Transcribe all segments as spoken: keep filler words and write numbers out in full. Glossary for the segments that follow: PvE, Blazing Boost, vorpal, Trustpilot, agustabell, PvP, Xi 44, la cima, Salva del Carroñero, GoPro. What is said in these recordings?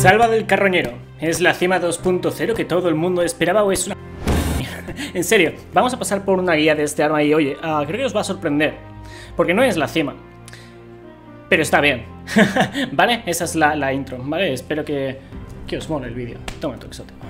Salva del Carroñero. ¿Es la cima dos punto cero que todo el mundo esperaba o es una...? En serio, vamos a pasar por una guía de este arma y oye, uh, creo que os va a sorprender. Porque no es la cima. Pero está bien. ¿Vale? Esa es la, la intro, ¿vale? Espero que, que os mole el vídeo. Toma tu exótico.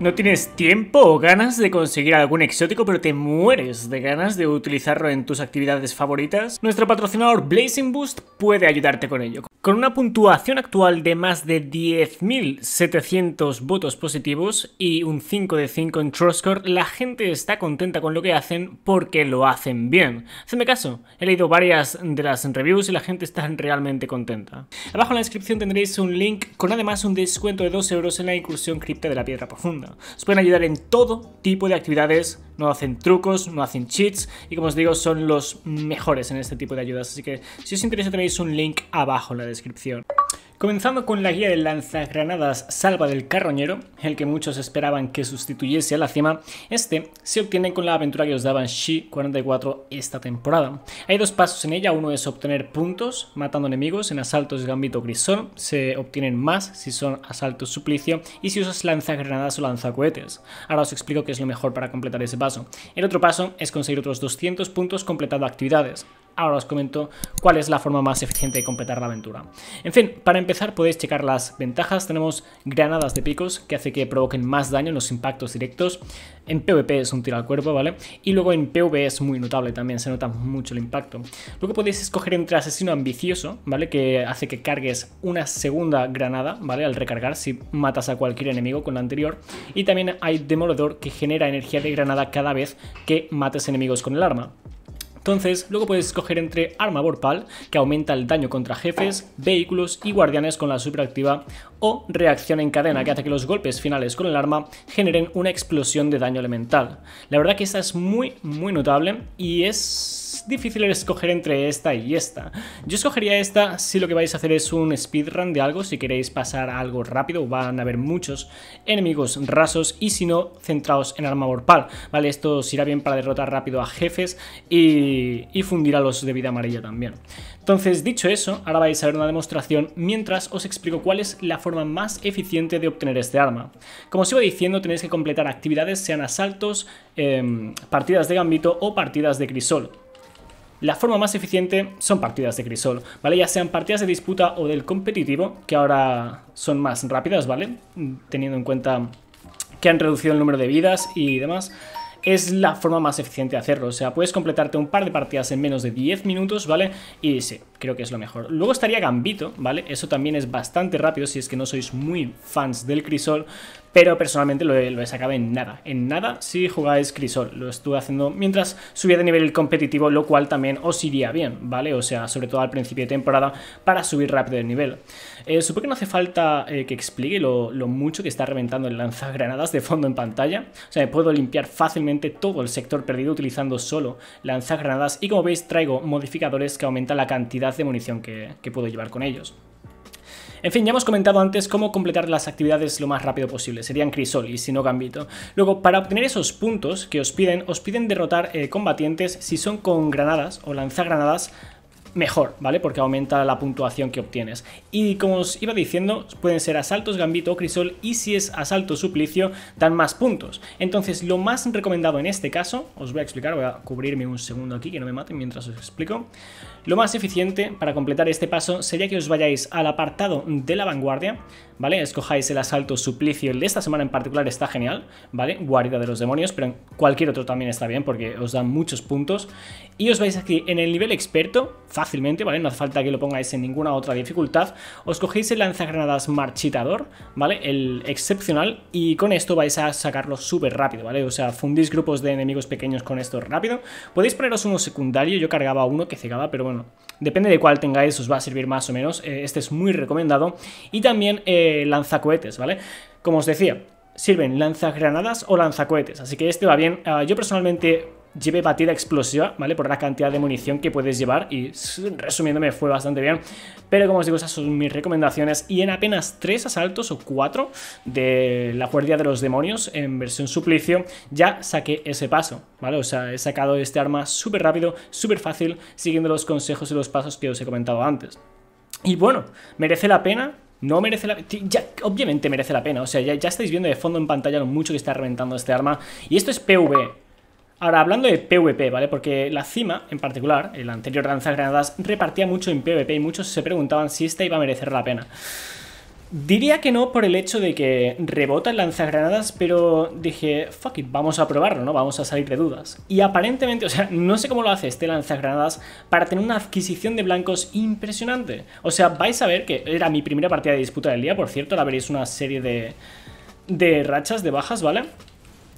¿No tienes tiempo o ganas de conseguir algún exótico pero te mueres de ganas de utilizarlo en tus actividades favoritas? Nuestro patrocinador Blazing Boost puede ayudarte con ello. Con una puntuación actual de más de diez mil setecientos votos positivos y un cinco de cinco en Trustpilot, la gente está contenta con lo que hacen porque lo hacen bien. Hacedme caso, he leído varias de las reviews y la gente está realmente contenta. Abajo en la descripción tendréis un link con además un descuento de dos euros en la incursión cripta de la piedra profunda. Os pueden ayudar en todo tipo de actividades, no hacen trucos, no hacen cheats y como os digo son los mejores en este tipo de ayudas, así que si os interesa tenéis un link abajo en la descripción. descripción. Comenzando con la guía del lanzagranadas Salva del Carroñero, el que muchos esperaban que sustituyese a la cima, este se obtiene con la aventura que os daban Xi cuarenta y cuatro esta temporada. Hay dos pasos en ella, uno es obtener puntos matando enemigos en asaltos gambito grisón, se obtienen más si son asaltos suplicio y si usas lanzagranadas o lanzacohetes. Ahora os explico qué es lo mejor para completar ese paso. El otro paso es conseguir otros doscientos puntos completando actividades. Ahora os comento cuál es la forma más eficiente de completar la aventura. En fin, para empezar podéis checar las ventajas. Tenemos granadas de picos, que hace que provoquen más daño en los impactos directos. En PvP es un tiro al cuerpo, ¿vale? Y luego en PvE es muy notable también, se nota mucho el impacto. Luego podéis escoger entre asesino ambicioso, ¿vale? Que hace que cargues una segunda granada, ¿vale? Al recargar, si matas a cualquier enemigo con la anterior. Y también hay demoledor, que genera energía de granada cada vez que mates enemigos con el arma. Entonces, luego puedes escoger entre arma vorpal, que aumenta el daño contra jefes, vehículos y guardianes con la superactiva, o reacción en cadena, que hace que los golpes finales con el arma generen una explosión de daño elemental. La verdad que esta es muy, muy notable y es difícil escoger entre esta y esta. Yo escogería esta si lo que vais a hacer es un speedrun de algo, si queréis pasar a algo rápido, van a haber muchos enemigos rasos y si no, centraos en arma vorpal, ¿vale? Esto os irá bien para derrotar rápido a jefes y... y fundir a los de vida amarilla también. Entonces, dicho eso, ahora vais a ver una demostración mientras os explico cuál es la forma más eficiente de obtener este arma. Como os iba diciendo, tenéis que completar actividades, sean asaltos, eh, partidas de gambito o partidas de crisol. La forma más eficiente son partidas de crisol, ¿vale? Ya sean partidas de disputa o del competitivo, que ahora son más rápidas, ¿vale? Teniendo en cuenta que han reducido el número de vidas y demás. Es la forma más eficiente de hacerlo, o sea, puedes completarte un par de partidas en menos de diez minutos, ¿vale? Y sí, creo que es lo mejor. Luego estaría Gambito, ¿vale? Eso también es bastante rápido si es que no sois muy fans del crisol, pero personalmente lo he, lo he sacado en nada. En nada si jugáis crisol, lo estuve haciendo mientras subía de nivel competitivo, lo cual también os iría bien, ¿vale? O sea, sobre todo al principio de temporada para subir rápido de nivel. Eh, supongo que no hace falta eh, que explique lo, lo mucho que está reventando el lanzagranadas de fondo en pantalla. O sea, puedo limpiar fácilmente todo el sector perdido utilizando solo lanzagranadas y como veis traigo modificadores que aumentan la cantidad de munición que, que puedo llevar con ellos. En fin, ya hemos comentado antes cómo completar las actividades lo más rápido posible, serían crisol y si no gambito. Luego, para obtener esos puntos que os piden, os piden derrotar eh, combatientes si son con granadas o lanzagranadas mejor, ¿vale? Porque aumenta la puntuación que obtienes. Y como os iba diciendo, pueden ser asaltos, gambito o crisol y si es asalto suplicio, dan más puntos. Entonces, lo más recomendado en este caso, os voy a explicar, voy a cubrirme un segundo aquí, que no me maten mientras os explico. Lo más eficiente para completar este paso sería que os vayáis al apartado de la vanguardia, ¿vale? Escojáis el asalto suplicio, el de esta semana en particular está genial, ¿vale? Guarida de los demonios, pero cualquier otro también está bien porque os dan muchos puntos. Y os vais aquí en el nivel experto, fácilmente, ¿vale? No hace falta que lo pongáis en ninguna otra dificultad. Os cogéis el lanzagranadas marchitador, ¿vale? El excepcional y con esto vais a sacarlo súper rápido, ¿vale? O sea, fundís grupos de enemigos pequeños con esto rápido. Podéis poneros uno secundario, yo cargaba uno que cegaba, pero bueno, Bueno, depende de cuál tengáis, os va a servir más o menos. Este es muy recomendado. Y también eh, lanzacohetes, ¿vale? Como os decía, sirven lanzagranadas o lanzacohetes. Así que este va bien. Uh, yo personalmente llevé batida explosiva, ¿vale? Por la cantidad de munición que puedes llevar. Y resumiéndome, fue bastante bien. Pero como os digo, esas son mis recomendaciones. Y en apenas tres asaltos o cuatro de la guardia de los demonios en versión suplicio, ya saqué ese paso, ¿vale? O sea, he sacado este arma súper rápido, súper fácil, siguiendo los consejos y los pasos que os he comentado antes. Y bueno, merece la pena. No merece la pena, obviamente merece la pena. O sea, ya, ya estáis viendo de fondo en pantalla lo mucho que está reventando este arma. Y esto es P V E. Ahora, hablando de P V P, ¿vale? Porque la cima, en particular, el anterior lanzagranadas, repartía mucho en P V P y muchos se preguntaban si esta iba a merecer la pena. Diría que no por el hecho de que rebota el lanzagranadas, pero dije, fuck it, vamos a probarlo, ¿no? Vamos a salir de dudas. Y aparentemente, o sea, no sé cómo lo hace este lanzagranadas para tener una adquisición de blancos impresionante. O sea, vais a ver que era mi primera partida de disputa del día, por cierto, la veréis una serie de, de rachas, de bajas, ¿vale?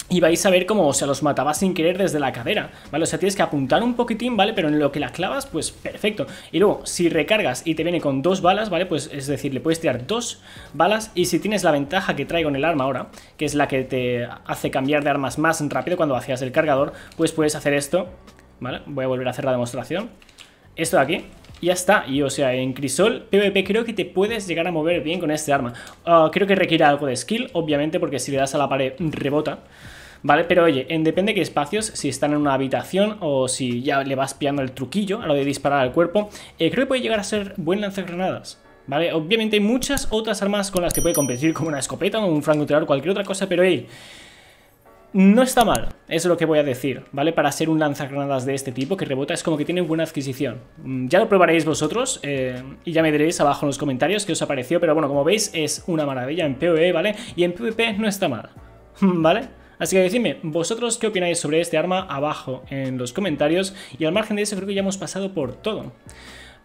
Y vais a ver cómo, o sea, los mataba sin querer desde la cadera, ¿vale? O sea, tienes que apuntar un poquitín, ¿vale? Pero en lo que la clavas, pues perfecto. Y luego, si recargas y te viene con dos balas, ¿vale? Pues es decir, le puedes tirar dos balas. Y si tienes la ventaja que traigo en el arma ahora, que es la que te hace cambiar de armas más rápido cuando vacías el cargador, pues puedes hacer esto, ¿vale? Voy a volver a hacer la demostración. Esto de aquí. Y ya está, y o sea, en crisol P V P creo que te puedes llegar a mover bien con este arma. uh, Creo que requiere algo de skill, obviamente, porque si le das a la pared rebota, ¿vale? Pero oye, en depende de qué espacios, si están en una habitación o si ya le vas pillando el truquillo a lo de disparar al cuerpo, eh, creo que puede llegar a ser buen lanzagranadas, ¿vale? Obviamente hay muchas otras armas con las que puede competir, como una escopeta o un francotirador o cualquier otra cosa, pero hey, no está mal, es lo que voy a decir, ¿vale? Para ser un lanzagranadas de este tipo que rebota es como que tiene buena adquisición. Ya lo probaréis vosotros eh, y ya me diréis abajo en los comentarios qué os pareció, pero bueno, como veis es una maravilla en P V E, ¿vale? Y en P V P no está mal, ¿vale? Así que decidme, vosotros qué opináis sobre este arma abajo en los comentarios y al margen de eso creo que ya hemos pasado por todo.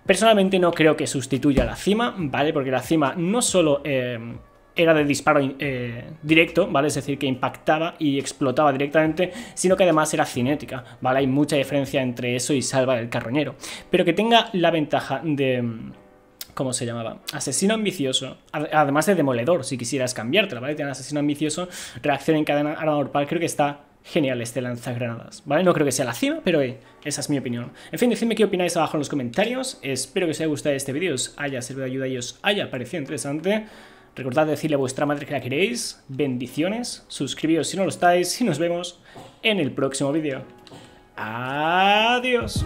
Personalmente no creo que sustituya a la cima, ¿vale? Porque la cima no solo... Eh, era de disparo eh, directo, ¿vale? Es decir, que impactaba y explotaba directamente, sino que además era cinética, ¿vale? Hay mucha diferencia entre eso y Salva del Carroñero. Pero que tenga la ventaja de... ¿Cómo se llamaba? Asesino ambicioso, además de demoledor, si quisieras cambiártela, ¿vale? Tiene asesino ambicioso, reacción en cadena, arma normal, creo que está... genial este lanzagranadas, ¿vale? No creo que sea la cima, pero eh, esa es mi opinión. En fin, decidme qué opináis abajo en los comentarios. Espero que os haya gustado este vídeo, os haya servido de ayuda y os haya parecido interesante. Recordad decirle a vuestra madre que la queréis. Bendiciones, suscribíos si no lo estáis y nos vemos en el próximo vídeo. Adiós.